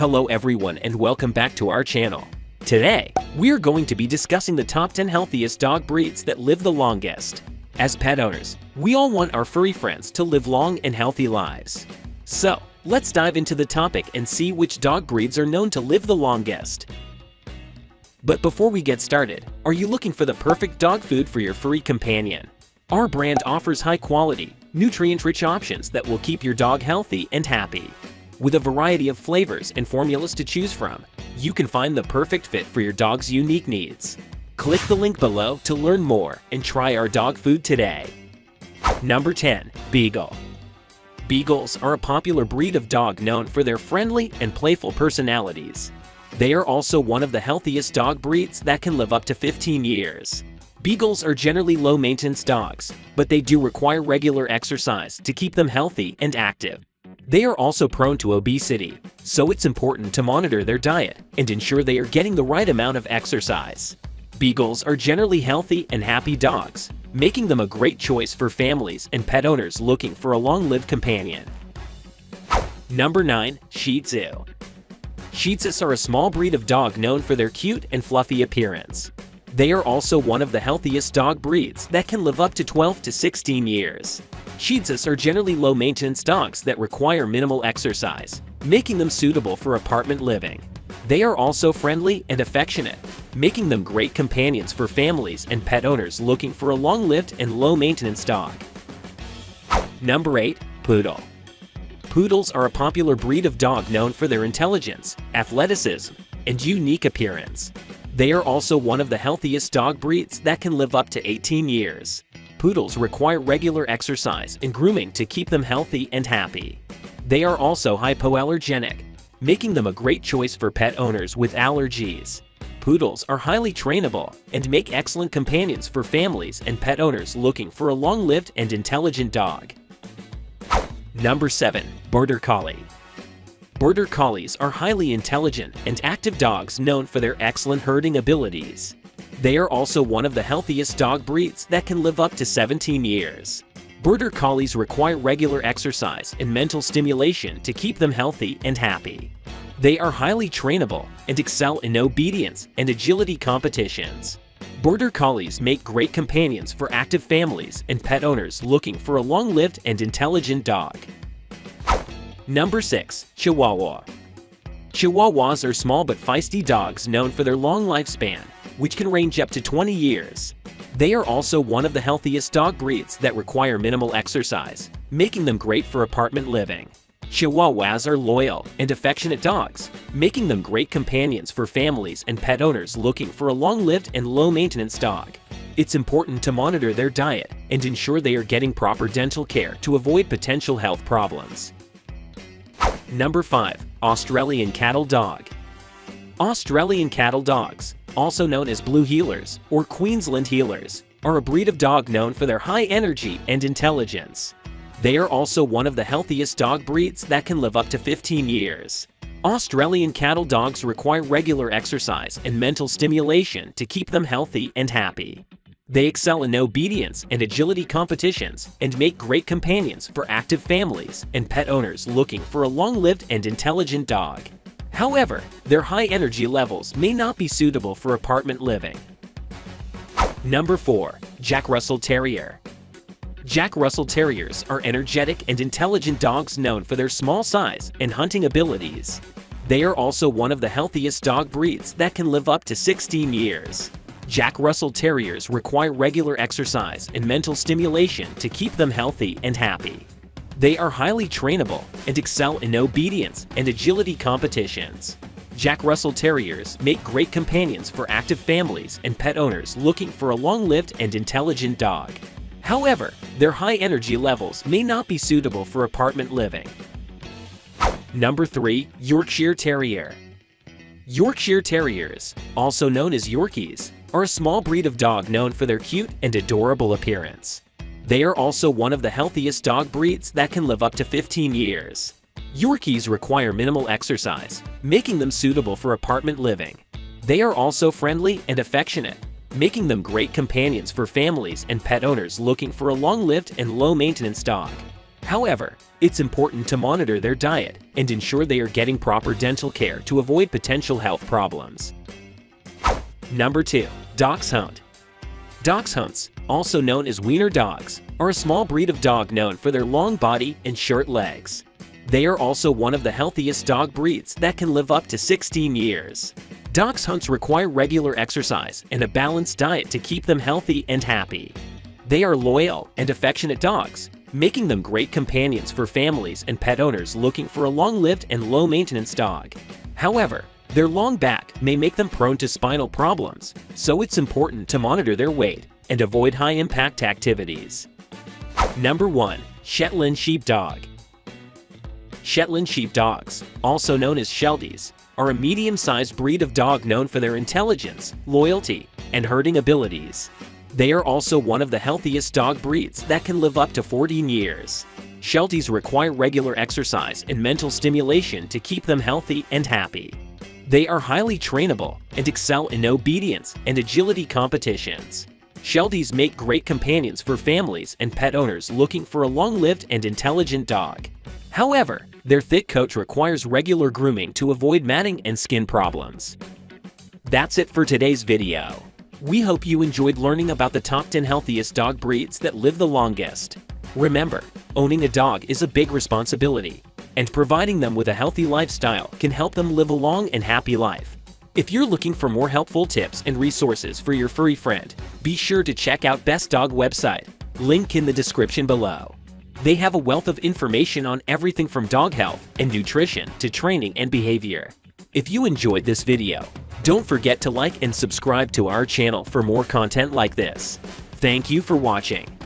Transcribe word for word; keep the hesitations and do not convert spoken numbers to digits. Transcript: Hello everyone and welcome back to our channel. Today, we are going to be discussing the top ten healthiest dog breeds that live the longest. As pet owners, we all want our furry friends to live long and healthy lives. So, let's dive into the topic and see which dog breeds are known to live the longest. But before we get started, are you looking for the perfect dog food for your furry companion? Our brand offers high-quality, nutrient-rich options that will keep your dog healthy and happy. With a variety of flavors and formulas to choose from, you can find the perfect fit for your dog's unique needs. Click the link below to learn more and try our dog food today. Number ten. Beagle. Beagles are a popular breed of dog known for their friendly and playful personalities. They are also one of the healthiest dog breeds that can live up to fifteen years. Beagles are generally low-maintenance dogs, but they do require regular exercise to keep them healthy and active. They are also prone to obesity, so it's important to monitor their diet and ensure they are getting the right amount of exercise. Beagles are generally healthy and happy dogs, making them a great choice for families and pet owners looking for a long-lived companion. Number nine. Shih Tzu. Shih Tzus are a small breed of dog known for their cute and fluffy appearance. They are also one of the healthiest dog breeds that can live up to twelve to sixteen years. Shih Tzus are generally low-maintenance dogs that require minimal exercise, making them suitable for apartment living. They are also friendly and affectionate, making them great companions for families and pet owners looking for a long-lived and low-maintenance dog. Number eight. Poodle. Poodles are a popular breed of dog known for their intelligence, athleticism, and unique appearance. They are also one of the healthiest dog breeds that can live up to eighteen years. Poodles require regular exercise and grooming to keep them healthy and happy. They are also hypoallergenic, making them a great choice for pet owners with allergies. Poodles are highly trainable and make excellent companions for families and pet owners looking for a long-lived and intelligent dog. Number seven. Border Collie. Border Collies are highly intelligent and active dogs known for their excellent herding abilities. They are also one of the healthiest dog breeds that can live up to seventeen years. Border Collies require regular exercise and mental stimulation to keep them healthy and happy. They are highly trainable and excel in obedience and agility competitions. Border Collies make great companions for active families and pet owners looking for a long-lived and intelligent dog. Number six. Chihuahua. Chihuahuas are small but feisty dogs known for their long lifespan, which can range up to twenty years. They are also one of the healthiest dog breeds that require minimal exercise, making them great for apartment living. Chihuahuas are loyal and affectionate dogs, making them great companions for families and pet owners looking for a long-lived and low-maintenance dog. It's important to monitor their diet and ensure they are getting proper dental care to avoid potential health problems. Number five. Australian Cattle Dog. Australian Cattle Dogs, also known as Blue Heelers or Queensland Heelers, are a breed of dog known for their high energy and intelligence. They are also one of the healthiest dog breeds that can live up to fifteen years. Australian Cattle Dogs require regular exercise and mental stimulation to keep them healthy and happy. They excel in obedience and agility competitions and make great companions for active families and pet owners looking for a long-lived and intelligent dog. However, their high energy levels may not be suitable for apartment living. Number four. Jack Russell Terrier. Jack Russell Terriers are energetic and intelligent dogs known for their small size and hunting abilities. They are also one of the healthiest dog breeds that can live up to sixteen years. Jack Russell Terriers require regular exercise and mental stimulation to keep them healthy and happy. They are highly trainable and excel in obedience and agility competitions. Jack Russell Terriers make great companions for active families and pet owners looking for a long-lived and intelligent dog. However, their high energy levels may not be suitable for apartment living. Number three. Yorkshire Terrier. Yorkshire Terriers, also known as Yorkies, are a small breed of dog known for their cute and adorable appearance. They are also one of the healthiest dog breeds that can live up to fifteen years. Yorkies require minimal exercise, making them suitable for apartment living. They are also friendly and affectionate, making them great companions for families and pet owners looking for a long-lived and low-maintenance dog. However, it's important to monitor their diet and ensure they are getting proper dental care to avoid potential health problems. Number two. Dachshund. Dachshunds, also known as wiener dogs, are a small breed of dog known for their long body and short legs. They are also one of the healthiest dog breeds that can live up to sixteen years. Dachshunds require regular exercise and a balanced diet to keep them healthy and happy. They are loyal and affectionate dogs, making them great companions for families and pet owners looking for a long-lived and low-maintenance dog. However, their long back may make them prone to spinal problems, so it's important to monitor their weight and avoid high-impact activities. Number one. Shetland Sheepdog. Shetland Sheepdogs, also known as Shelties, are a medium-sized breed of dog known for their intelligence, loyalty, and herding abilities. They are also one of the healthiest dog breeds that can live up to fourteen years. Shelties require regular exercise and mental stimulation to keep them healthy and happy. They are highly trainable and excel in obedience and agility competitions. Shelties make great companions for families and pet owners looking for a long-lived and intelligent dog. However, their thick coat requires regular grooming to avoid matting and skin problems. That's it for today's video. We hope you enjoyed learning about the top ten healthiest dog breeds that live the longest. Remember, owning a dog is a big responsibility, and providing them with a healthy lifestyle can help them live a long and happy life. If you're looking for more helpful tips and resources for your furry friend, be sure to check out Best Dog website, link in the description below. They have a wealth of information on everything from dog health and nutrition to training and behavior. If you enjoyed this video, don't forget to like and subscribe to our channel for more content like this. Thank you for watching.